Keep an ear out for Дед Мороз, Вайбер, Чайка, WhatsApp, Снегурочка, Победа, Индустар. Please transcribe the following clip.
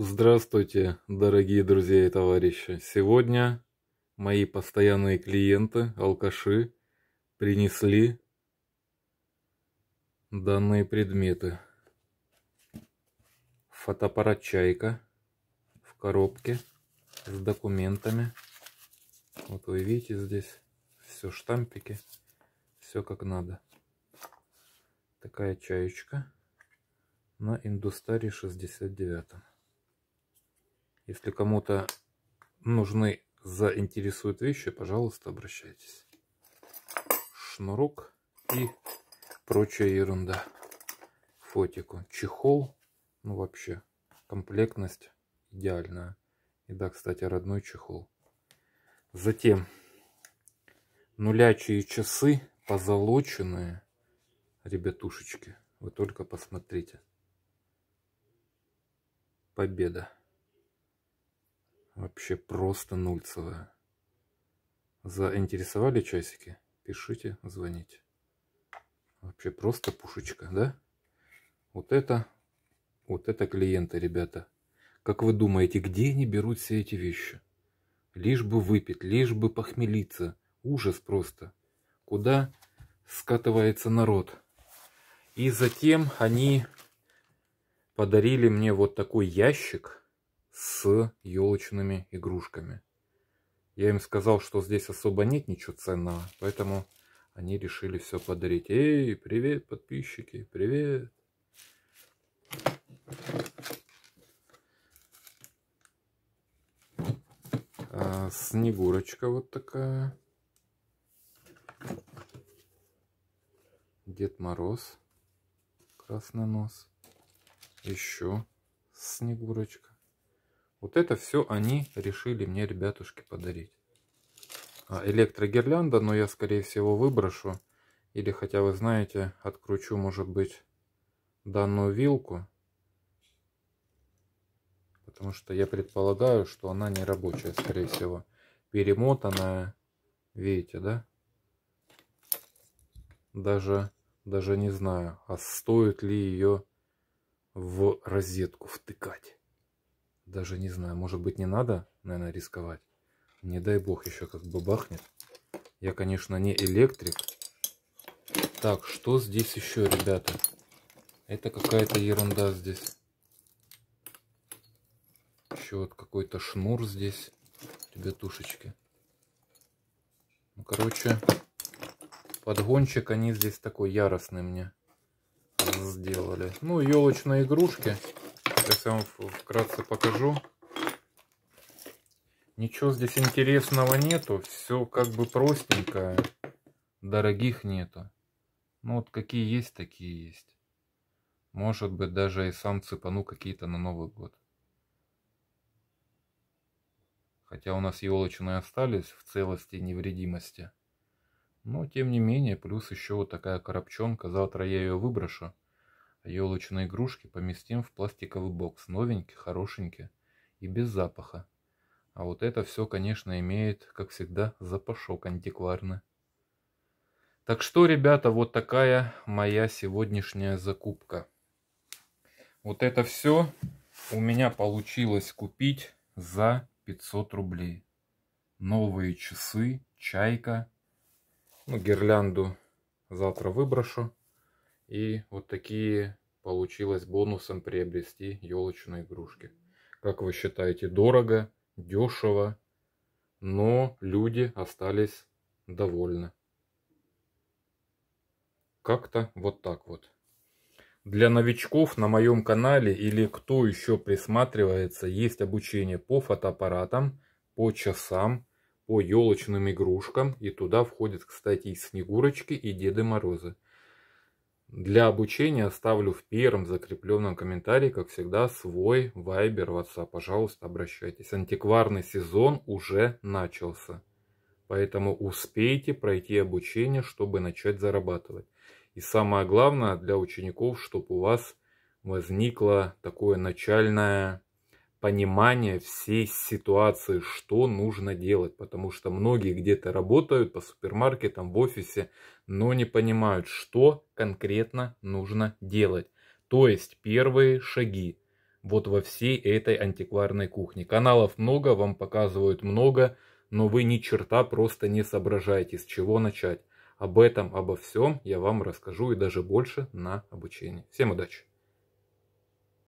Здравствуйте, дорогие друзья и товарищи! Сегодня мои постоянные клиенты, алкаши, принесли данные предметы. Фотоаппарат «Чайка» в коробке с документами. Вот вы видите здесь все штампики, все как надо. Такая чаечка на Индустаре 69-м. Если кому-то нужны, заинтересуют вещи, пожалуйста, обращайтесь. Шнурок и прочая ерунда. Фотику. Чехол. Ну, вообще, комплектность идеальная. И да, кстати, родной чехол. Затем нулячие часы, позолоченные. Ребятушечки, вы только посмотрите. Победа. Вообще просто нульцевая. Заинтересовали часики? Пишите, звоните. Вообще просто пушечка, да? Вот это клиенты, ребята. Как вы думаете, где они берут все эти вещи? Лишь бы выпить, лишь бы похмелиться. Ужас просто. Куда скатывается народ? И затем они подарили мне вот такой ящик с елочными игрушками. Я им сказал, что здесь особо нет ничего ценного, поэтому они решили все подарить. Эй, привет, подписчики, привет! А, Снегурочка вот такая. Дед Мороз. Красный нос. Еще Снегурочка. Вот это все они решили мне, ребятушки, подарить. Электрогирлянда, но я, скорее всего, выброшу. Или, хотя вы знаете, откручу, может быть, данную вилку. Потому что я предполагаю, что она не рабочая, скорее всего. Перемотанная. Видите, да? Даже не знаю, а стоит ли ее в розетку втыкать. Даже не знаю, может быть, не надо, наверное, рисковать. Не дай бог еще как бы бахнет. Я, конечно, не электрик. Так, что здесь еще, ребята? Это какая-то ерунда здесь. Еще вот какой-то шнур здесь, ребятушечки. Ну, короче, подгончик они здесь такой яростный мне сделали. Ну, елочные игрушки. Сейчас я вам вкратце покажу. Ничего здесь интересного нету. Все как бы простенькое. Дорогих нету. Ну вот какие есть, такие есть. Может быть, даже и сам цепану какие-то на Новый год. Хотя у нас елочные остались в целости и невредимости. Но тем не менее, плюс еще вот такая коробчонка. Завтра я ее выброшу. Елочные игрушки поместим в пластиковый бокс. Новенькие, хорошенькие и без запаха. А вот это все, конечно, имеет, как всегда, запашок антикварный. Так что, ребята, вот такая моя сегодняшняя закупка. Вот это все у меня получилось купить за 500 рублей. Новые часы, чайка. Ну, гирлянду завтра выброшу. И вот такие получилось бонусом приобрести елочные игрушки. Как вы считаете, дорого, дешево, но люди остались довольны. Как-то вот так вот. Для новичков на моем канале или кто еще присматривается, есть обучение по фотоаппаратам, по часам, по елочным игрушкам. И туда входят, кстати, и Снегурочки, и Деды Морозы. Для обучения оставлю в первом закрепленном комментарии, как всегда, свой Вайбер, WhatsApp. Пожалуйста, обращайтесь. Антикварный сезон уже начался. Поэтому успейте пройти обучение, чтобы начать зарабатывать. И самое главное для учеников, чтобы у вас возникло такое начальное понимание всей ситуации, что нужно делать. Потому что многие где-то работают по супермаркетам, в офисе, но не понимают, что конкретно нужно делать. То есть первые шаги. вот во всей этой антикварной кухне. Каналов много, вам показывают много, но вы ни черта просто не соображаете, с чего начать. Об этом, обо всем я вам расскажу и даже больше на обучении. Всем удачи!